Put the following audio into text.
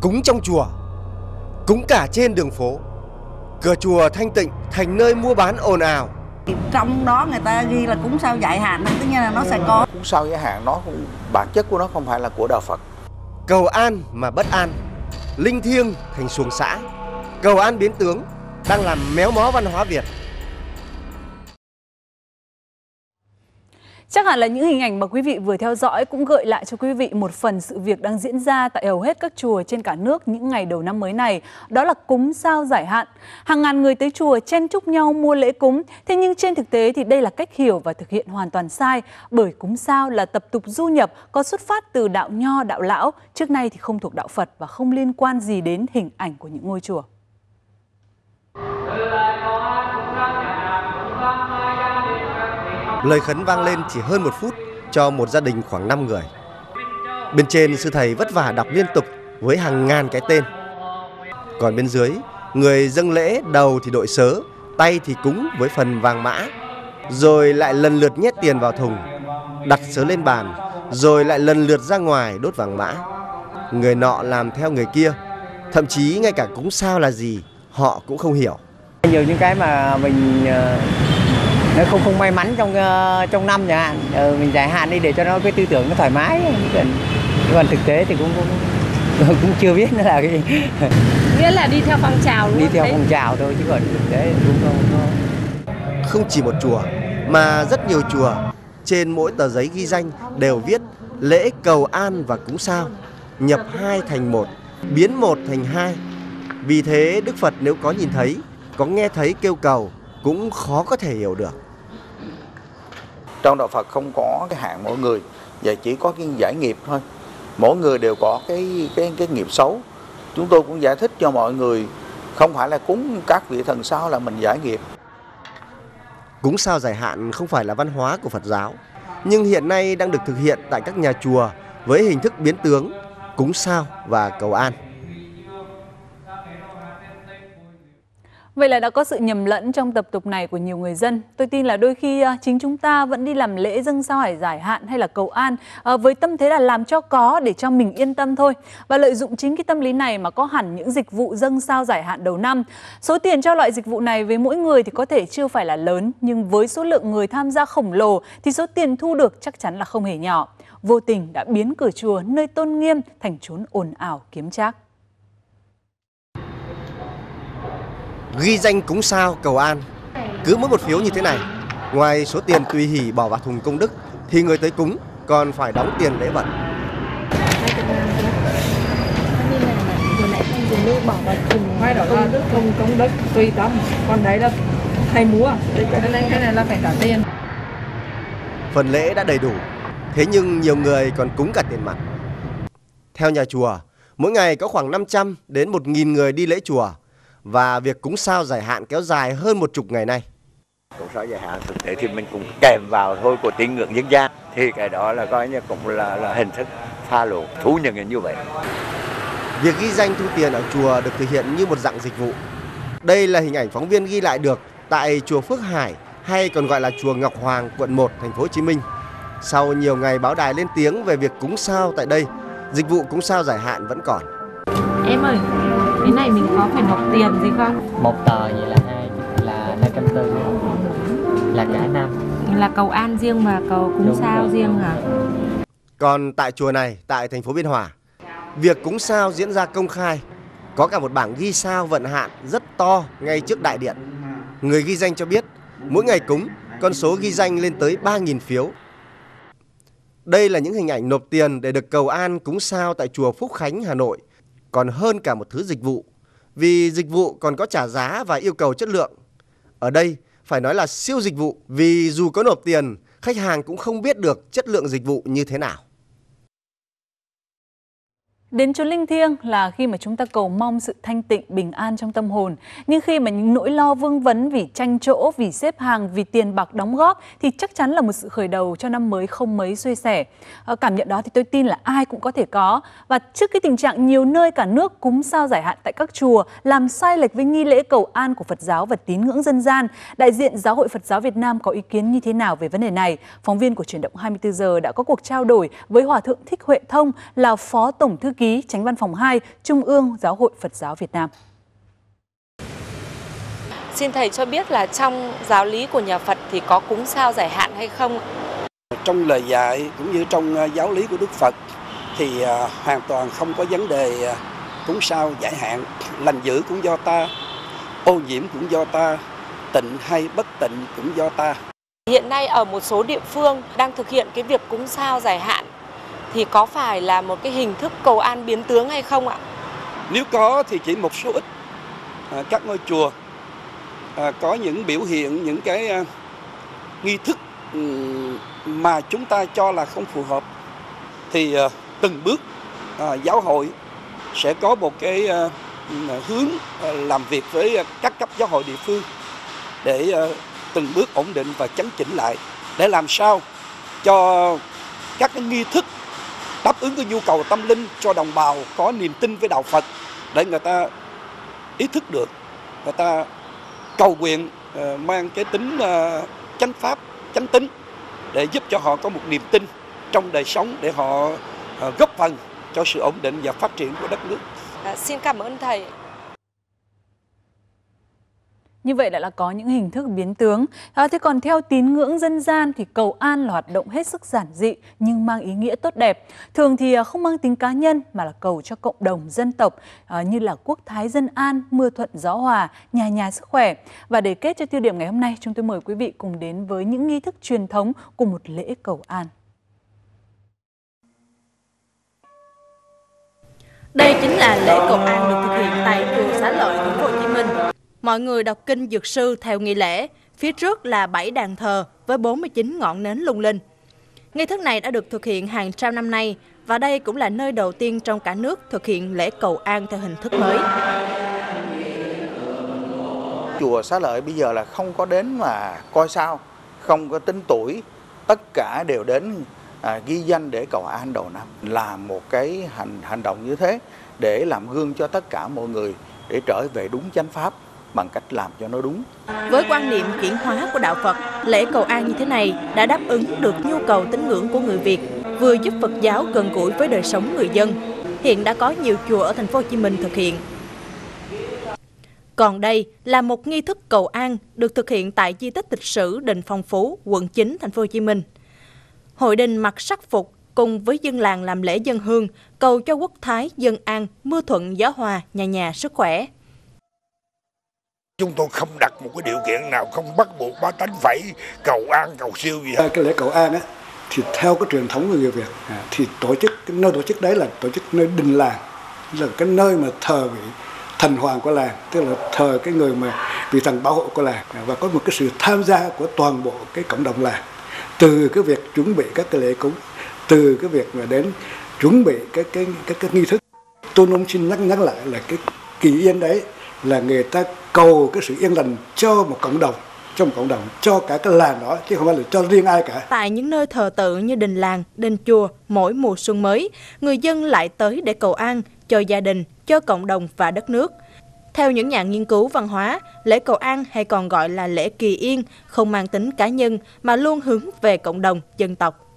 cúng trong chùa, cúng cả trên đường phố. Cửa chùa thanh tịnh thành nơi mua bán ồn ào. Trong đó người ta ghi là cúng sao giải hạn, tức là nó sẽ có. Cúng sao giải hạn nó cũng, bản chất của nó không phải là của đạo Phật. Cầu an mà bất an, linh thiêng thành xuồng xã. Cầu an biến tướng đang làm méo mó văn hóa Việt. Chắc hẳn là những hình ảnh mà quý vị vừa theo dõi cũng gợi lại cho quý vị một phần sự việc đang diễn ra tại hầu hết các chùa trên cả nước những ngày đầu năm mới này, đó là cúng sao giải hạn. Hàng ngàn người tới chùa chen chúc nhau mua lễ cúng, thế nhưng trên thực tế thì đây là cách hiểu và thực hiện hoàn toàn sai, bởi cúng sao là tập tục du nhập có xuất phát từ đạo Nho, đạo Lão, trước nay thì không thuộc đạo Phật và không liên quan gì đến hình ảnh của những ngôi chùa. Lời khấn vang lên chỉ hơn một phút cho một gia đình khoảng 5 người. Bên trên, sư thầy vất vả đọc liên tục với hàng ngàn cái tên. Còn bên dưới, người dâng lễ đầu thì đội sớ, tay thì cúng với phần vàng mã. Rồi lại lần lượt nhét tiền vào thùng, đặt sớ lên bàn, rồi lại lần lượt ra ngoài đốt vàng mã. Người nọ làm theo người kia, thậm chí ngay cả cúng sao là gì họ cũng không hiểu. Nhiều những cái mà mình... nó không may mắn trong năm chẳng hạn, mình giải hạn đi để cho nó cái tư tưởng nó thoải mái, còn thực tế thì cũng chưa biết nó là cái nghĩa là đi theo phong trào luôn. Đi theo phong trào thôi chứ còn thực tế cũng không chỉ một chùa mà rất nhiều chùa, trên mỗi tờ giấy ghi danh đều viết lễ cầu an và cúng sao, nhập hai thành một, biến một thành hai. Vì thế Đức Phật nếu có nhìn thấy, có nghe thấy kêu cầu cũng khó có thể hiểu được. Trong đạo Phật không có cái hạng mỗi người, và chỉ có cái giải nghiệp thôi. Mỗi người đều có cái nghiệp xấu. Chúng tôi cũng giải thích cho mọi người, không phải là cúng các vị thần sao là mình giải nghiệp. Cúng sao giải hạn không phải là văn hóa của Phật giáo, nhưng hiện nay đang được thực hiện tại các nhà chùa với hình thức biến tướng, cúng sao và cầu an. Vậy là đã có sự nhầm lẫn trong tập tục này của nhiều người dân. Tôi tin là đôi khi chính chúng ta vẫn đi làm lễ dâng sao giải hạn hay là cầu an với tâm thế là làm cho có để cho mình yên tâm thôi. Và lợi dụng chính cái tâm lý này mà có hẳn những dịch vụ dâng sao giải hạn đầu năm. Số tiền cho loại dịch vụ này với mỗi người thì có thể chưa phải là lớn, nhưng với số lượng người tham gia khổng lồ thì số tiền thu được chắc chắn là không hề nhỏ. Vô tình đã biến cửa chùa nơi tôn nghiêm thành chốn ồn ào kiếm trác. Ghi danh cúng sao cầu an, cứ mỗi một phiếu như thế này, ngoài số tiền tùy hỷ bỏ vào thùng công đức thì người tới cúng còn phải đóng tiền lễ vật. Phần lễ đã đầy đủ, thế nhưng nhiều người còn cúng cả tiền mặt. Theo nhà chùa, mỗi ngày có khoảng 500 đến 1.000 người đi lễ chùa. Và việc cúng sao giải hạn kéo dài hơn 10 ngày nay. Cúng sao giải hạn thực tế thì mình cũng kèm vào thôi của tín ngưỡng dân gian. Thì cái đó là coi như cũng là hình thức pha lộ, thú nhận như vậy. Việc ghi danh thu tiền ở chùa được thực hiện như một dạng dịch vụ. Đây là hình ảnh phóng viên ghi lại được tại chùa Phước Hải, hay còn gọi là chùa Ngọc Hoàng, quận 1, thành phố Hồ Chí Minh. Sau nhiều ngày báo đài lên tiếng về việc cúng sao tại đây, dịch vụ cúng sao giải hạn vẫn còn. Em ơi, cái này mình có phải nộp tiền gì không? Một tờ vậy là 240, là cả năm. Là cầu an riêng và cầu cúng sao riêng hả? Còn tại chùa này, tại thành phố Biên Hòa, việc cúng sao diễn ra công khai. Có cả một bảng ghi sao vận hạn rất to ngay trước đại điện. Người ghi danh cho biết, mỗi ngày cúng, con số ghi danh lên tới 3.000 phiếu. Đây là những hình ảnh nộp tiền để được cầu an cúng sao tại chùa Phúc Khánh, Hà Nội. Còn hơn cả một thứ dịch vụ, vì dịch vụ còn có trả giá và yêu cầu chất lượng. Ở đây phải nói là siêu dịch vụ, vì dù có nộp tiền, khách hàng cũng không biết được chất lượng dịch vụ như thế nào. Đến chốn linh thiêng là khi mà chúng ta cầu mong sự thanh tịnh, bình an trong tâm hồn. Nhưng khi mà những nỗi lo vương vấn vì tranh chỗ, vì xếp hàng, vì tiền bạc đóng góp thì chắc chắn là một sự khởi đầu cho năm mới không mấy suôn sẻ. Cảm nhận đó thì tôi tin là ai cũng có thể có. Và trước cái tình trạng nhiều nơi cả nước cúng sao giải hạn tại các chùa làm sai lệch với nghi lễ cầu an của Phật giáo và tín ngưỡng dân gian, đại diện Giáo hội Phật giáo Việt Nam có ý kiến như thế nào về vấn đề này? Phóng viên của Chuyển động 24 giờ đã có cuộc trao đổi với Hòa thượng Thích Huệ Thông, là Phó Tổng thư ký Chánh Văn phòng 2, Trung ương Giáo hội Phật giáo Việt Nam. Xin Thầy cho biết là trong giáo lý của nhà Phật thì có cúng sao giải hạn hay không? Trong lời dạy cũng như trong giáo lý của Đức Phật thì hoàn toàn không có vấn đề cúng sao giải hạn. Lành dữ cũng do ta, ô nhiễm cũng do ta, tịnh hay bất tịnh cũng do ta. Hiện nay ở một số địa phương đang thực hiện cái việc cúng sao giải hạn thì có phải là một cái hình thức cầu an biến tướng hay không ạ? Nếu có thì chỉ một số ít các ngôi chùa có những biểu hiện, những cái nghi thức mà chúng ta cho là không phù hợp thì từng bước giáo hội sẽ có một cái hướng làm việc với các cấp giáo hội địa phương để từng bước ổn định và chấn chỉnh lại, để làm sao cho các cái nghi thức đáp ứng cái nhu cầu tâm linh cho đồng bào có niềm tin với đạo Phật, để người ta ý thức được, người ta cầu nguyện mang cái tính chánh pháp, chánh tín để giúp cho họ có một niềm tin trong đời sống, để họ góp phần cho sự ổn định và phát triển của đất nước. Xin cảm ơn Thầy. Như vậy đã là có những hình thức biến tướng. Thế còn theo tín ngưỡng dân gian thì cầu an là hoạt động hết sức giản dị nhưng mang ý nghĩa tốt đẹp. Thường thì không mang tính cá nhân mà là cầu cho cộng đồng dân tộc như là quốc thái dân an, mưa thuận gió hòa, nhà nhà sức khỏe. Và để kết cho tiêu điểm ngày hôm nay, chúng tôi mời quý vị cùng đến với những nghi thức truyền thống của một lễ cầu an. Đây chính là lễ cầu an được thực hiện tại chùa Xá Lợi, thành phố Hồ Chí Minh. Mọi người đọc kinh Dược Sư theo nghi lễ, phía trước là 7 đàn thờ với 49 ngọn nến lung linh. Nghi thức này đã được thực hiện hàng trăm năm nay và đây cũng là nơi đầu tiên trong cả nước thực hiện lễ cầu an theo hình thức mới. Chùa Xá Lợi bây giờ là không có đến mà coi sao, không có tính tuổi, tất cả đều đến ghi danh để cầu an đầu năm. Là một cái hành động như thế để làm gương cho tất cả mọi người để trở về đúng chánh pháp, bằng cách làm cho nó đúng. Với quan niệm chuyển hóa của đạo Phật, lễ cầu an như thế này đã đáp ứng được nhu cầu tín ngưỡng của người Việt, vừa giúp Phật giáo gần gũi với đời sống người dân. Hiện đã có nhiều chùa ở thành phố Hồ Chí Minh thực hiện. Còn đây là một nghi thức cầu an được thực hiện tại di tích lịch sử Đình Phong Phú, quận 9, thành phố Hồ Chí Minh. Hội đình mặc sắc phục cùng với dân làng làm lễ dân hương, cầu cho quốc thái dân an, mưa thuận gió hòa, nhà nhà sức khỏe. Chúng tôi không đặt một cái điều kiện nào, không bắt buộc bá tánh phải cầu an, cầu siêu gì hết. Cái lễ cầu an á, thì theo cái truyền thống của người Việt thì tổ chức, cái nơi tổ chức đấy là tổ chức nơi đình làng, là cái nơi mà thờ vị thần hoàng của làng, tức là thờ cái người mà vị thần bảo hộ của làng, và có một cái sự tham gia của toàn bộ cái cộng đồng làng, từ cái việc chuẩn bị các cái lễ cúng, từ cái việc mà đến chuẩn bị các nghi thức. Tôi cũng xin nhắc lại là cái kỳ yên đấy là người ta cầu cái sự yên lành cho một cộng đồng, trong cộng đồng, cho cả cái làng đó, chứ không phải là cho riêng ai cả. Tại những nơi thờ tự như đình làng, đình chùa, mỗi mùa xuân mới, người dân lại tới để cầu an cho gia đình, cho cộng đồng và đất nước. Theo những nhà nghiên cứu văn hóa, lễ cầu an hay còn gọi là lễ kỳ yên, không mang tính cá nhân mà luôn hướng về cộng đồng, dân tộc.